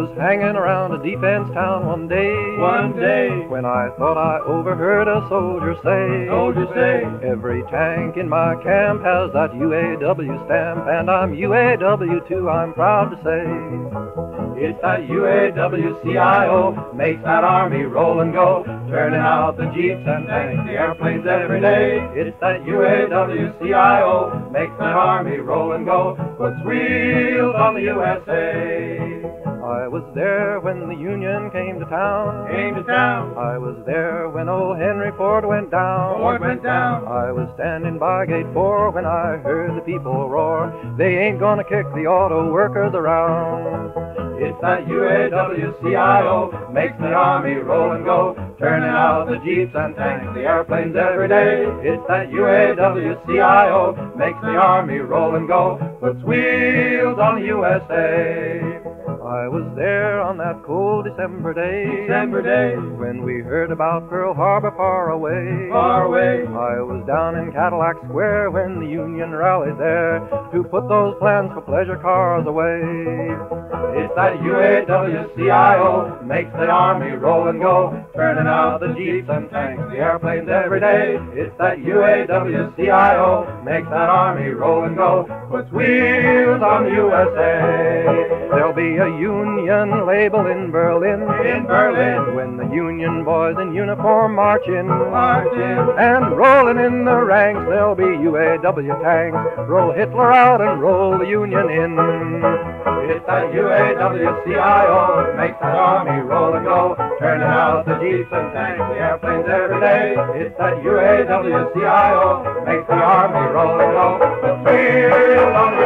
was hanging around a defense town one day, when I thought I overheard a soldier say, every tank in my camp has that UAW stamp, and I'm UAW too, I'm proud to say. It's that UAW-CIO makes that army roll and go, turning out the jeeps and tanks, the airplanes every day. It's that UAW-CIO makes that army roll and go, puts wheels on the USA. I was there when the Union came to town. I was there when old Henry Ford went down. I was standing by Gate 4 when I heard the people roar, they ain't gonna kick the auto workers around. It's that UAW-CIO makes the army roll and go, turning out the jeeps and tanks, the airplanes every day. It's that UAW-CIO makes the army roll and go, puts wheels on the USA. I was there on that cold December day, when we heard about Pearl Harbor far away. I was down in Cadillac Square when the Union rallied there to put those plans for pleasure cars away. It's that UAW-CIO makes the army roll and go, turning out the jeeps and tanks, the airplanes every day. It's that UAW-CIO makes that army roll and go, puts wheels on the USA. There'll be a Union label in Berlin, when the Union boys in uniform march in, and rolling in the ranks, there'll be UAW tanks, roll Hitler out and roll the Union in. It's that UAW-CIO makes that army roll and go, turning out the jeeps and tanks, the airplanes every day. It's that UAW-CIO makes the army roll and go, the wheels on the